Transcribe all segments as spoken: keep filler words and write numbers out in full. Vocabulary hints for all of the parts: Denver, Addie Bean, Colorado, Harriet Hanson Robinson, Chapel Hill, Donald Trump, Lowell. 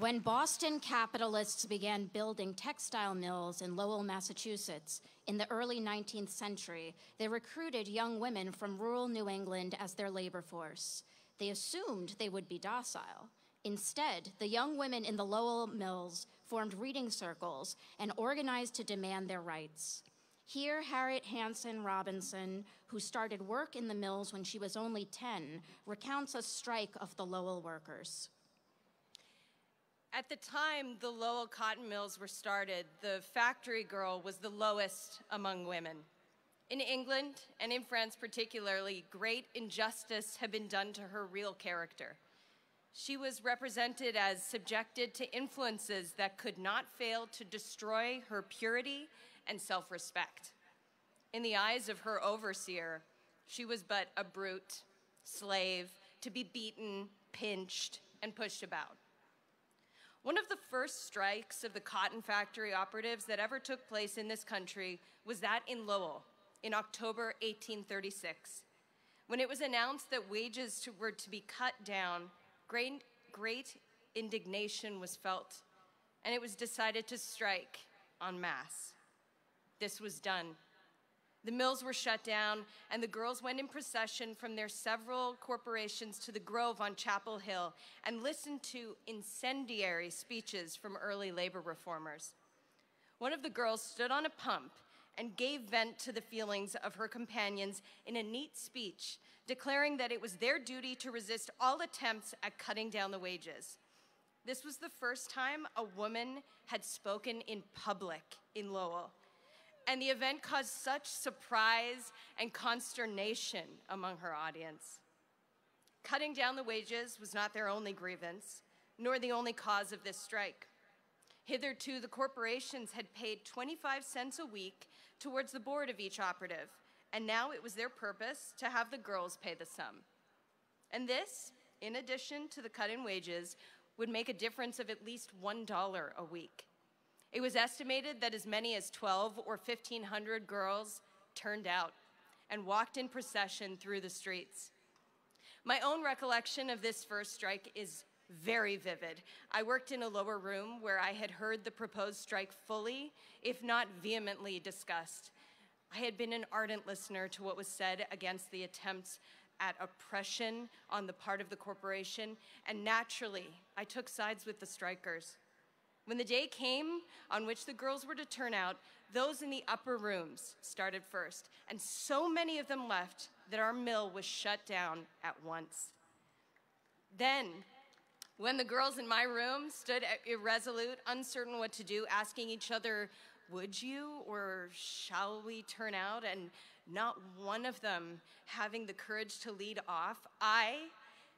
When Boston capitalists began building textile mills in Lowell, Massachusetts, in the early nineteenth century, they recruited young women from rural New England as their labor force. They assumed they would be docile. Instead, the young women in the Lowell mills formed reading circles and organized to demand their rights. Here, Harriet Hanson Robinson, who started work in the mills when she was only ten, recounts a strike of the Lowell workers. At the time the Lowell cotton mills were started, the factory girl was the lowest among women. In England, and in France particularly, great injustice had been done to her real character. She was represented as subjected to influences that could not fail to destroy her purity and self-respect. In the eyes of her overseer, she was but a brute, slave, to be beaten, pinched, and pushed about. One of the first strikes of the cotton factory operatives that ever took place in this country was that in Lowell in October eighteen thirty-six. When it was announced that wages were to be cut down, great, great indignation was felt, and it was decided to strike en masse. This was done. The mills were shut down, and the girls went in procession from their several corporations to the Grove on Chapel Hill and listened to incendiary speeches from early labor reformers. One of the girls stood on a pump and gave vent to the feelings of her companions in a neat speech, declaring that it was their duty to resist all attempts at cutting down the wages. This was the first time a woman had spoken in public in Lowell. And the event caused such surprise and consternation among her audience. Cutting down the wages was not their only grievance, nor the only cause of this strike. Hitherto, the corporations had paid twenty-five cents a week towards the board of each operative, and now it was their purpose to have the girls pay the sum. And this, in addition to the cut in wages, would make a difference of at least one dollar a week. It was estimated that as many as twelve or fifteen hundred girls turned out and walked in procession through the streets. My own recollection of this first strike is very vivid. I worked in a lower room where I had heard the proposed strike fully, if not vehemently, discussed. I had been an ardent listener to what was said against the attempts at oppression on the part of the corporation, and naturally, I took sides with the strikers. When the day came on which the girls were to turn out, those in the upper rooms started first, and so many of them left that our mill was shut down at once. Then, when the girls in my room stood irresolute, uncertain what to do, asking each other, "Would you or shall we turn out?" and not one of them having the courage to lead off, I,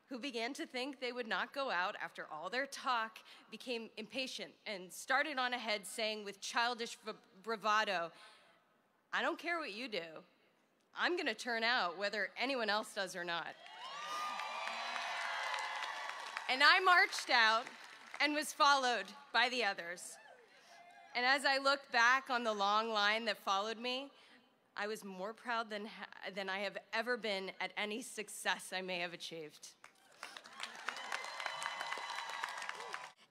who began to think they would not go out after all their talk, became impatient and started on ahead, saying with childish bravado, "I don't care what you do. I'm gonna turn out whether anyone else does or not." And I marched out and was followed by the others. And as I looked back on the long line that followed me, I was more proud than, than I have ever been at any success I may have achieved.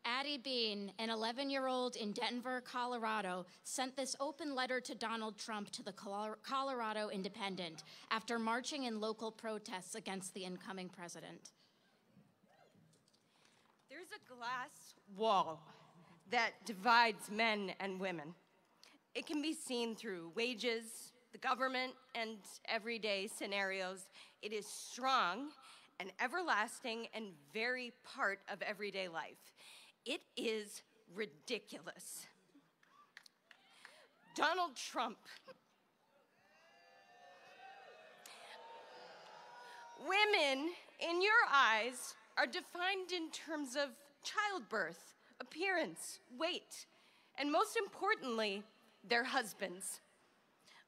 Addie Bean, an eleven-year-old in Denver, Colorado, sent this open letter to Donald Trump to the Colorado Independent after marching in local protests against the incoming president. There's a glass wall that divides men and women. It can be seen through wages, the government, and everyday scenarios. It is strong and everlasting and very part of everyday life. It is ridiculous. Donald Trump. Women, in your eyes, are defined in terms of childbirth, appearance, weight, and most importantly, their husbands.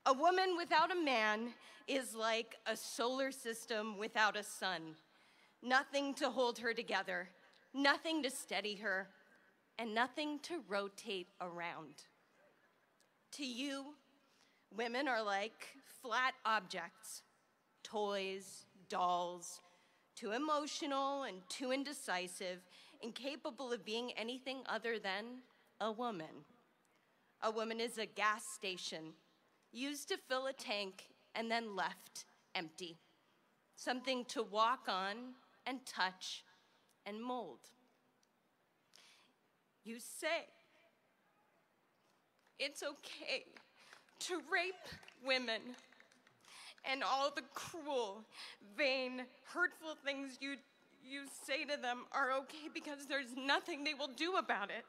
A woman without a man is like a solar system without a sun. Nothing to hold her together, nothing to steady her, and nothing to rotate around. To you, women are like flat objects, toys, dolls, too emotional and too indecisive incapable of being anything other than a woman. A woman is a gas station, used to fill a tank and then left empty. Something to walk on and touch and mold. You say it's okay to rape women and all the cruel, vain, hurtful things you, you say to them are okay because there's nothing they will do about it.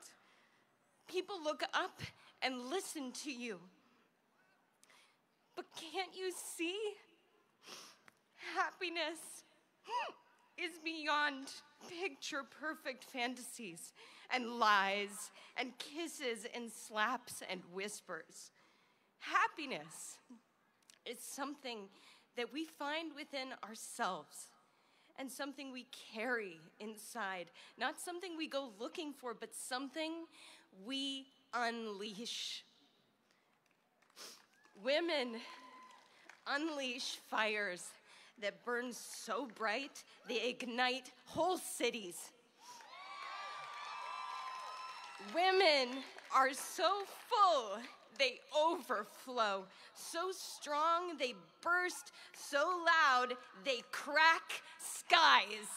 People look up and listen to you. But can't you see? Happiness is beyond picture-perfect fantasies and lies and kisses and slaps and whispers. Happiness is something that we find within ourselves and something we carry inside, not something we go looking for, but something we unleash. Women unleash fires that burn so bright they ignite whole cities. Women are so full they overflow, so strong they burst, so loud they crack skies.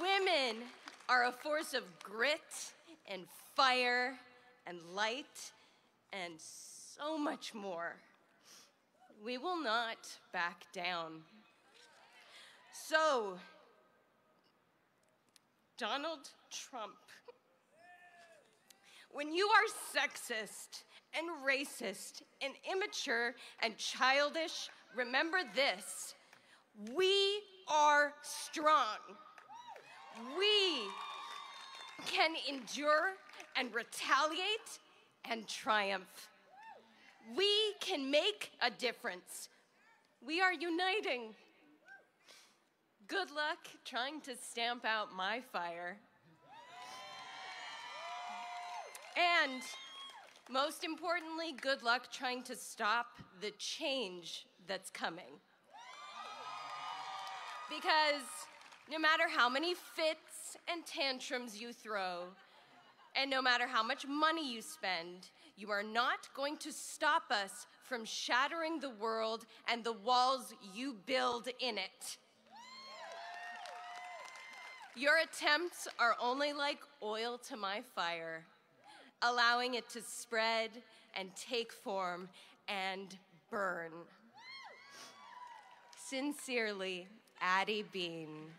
Women are a force of grit and fire and light and so much more. We will not back down. So, Donald Trump, when you are sexist and racist and immature and childish, remember this: we are strong. We can endure and retaliate and triumph. We can make a difference. We are uniting. Good luck trying to stamp out my fire. And most importantly, good luck trying to stop the change that's coming. Because no matter how many fits and tantrums you throw, and no matter how much money you spend, you are not going to stop us from shattering the world and the walls you build in it. Your attempts are only like oil to my fire, allowing it to spread and take form and burn. Sincerely, Addie Bean.